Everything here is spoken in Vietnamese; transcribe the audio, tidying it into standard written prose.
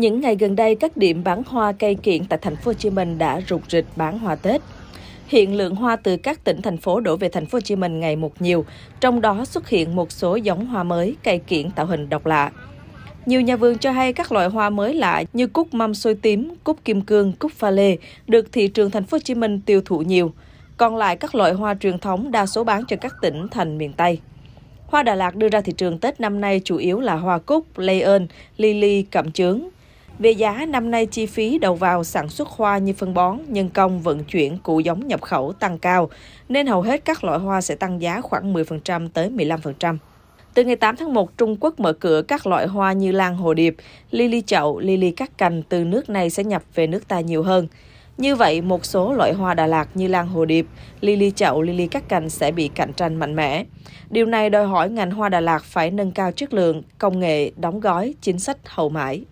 Những ngày gần đây, các điểm bán hoa cây kiểng tại thành phố Hồ Chí Minh đã rục rịch bán hoa Tết. Hiện lượng hoa từ các tỉnh thành phố đổ về thành phố Hồ Chí Minh ngày một nhiều, trong đó xuất hiện một số giống hoa mới, cây kiểng tạo hình độc lạ. Nhiều nhà vườn cho hay các loại hoa mới lạ như cúc mâm xôi tím, cúc kim cương, cúc pha lê được thị trường thành phố Hồ Chí Minh tiêu thụ nhiều. Còn lại các loại hoa truyền thống đa số bán cho các tỉnh thành miền Tây. Hoa Đà Lạt đưa ra thị trường Tết năm nay chủ yếu là hoa cúc, lây ơn, lily, cẩm chướng. Về giá, năm nay chi phí đầu vào sản xuất hoa như phân bón, nhân công, vận chuyển, củ giống nhập khẩu tăng cao, nên hầu hết các loại hoa sẽ tăng giá khoảng 10% tới 15%. Từ ngày 8 tháng 1, Trung Quốc mở cửa các loại hoa như lan hồ điệp, lily chậu, lily cắt cành từ nước này sẽ nhập về nước ta nhiều hơn. Như vậy, một số loại hoa Đà Lạt như lan hồ điệp, lily chậu, lily cắt cành sẽ bị cạnh tranh mạnh mẽ. Điều này đòi hỏi ngành hoa Đà Lạt phải nâng cao chất lượng, công nghệ, đóng gói, chính sách hậu mãi.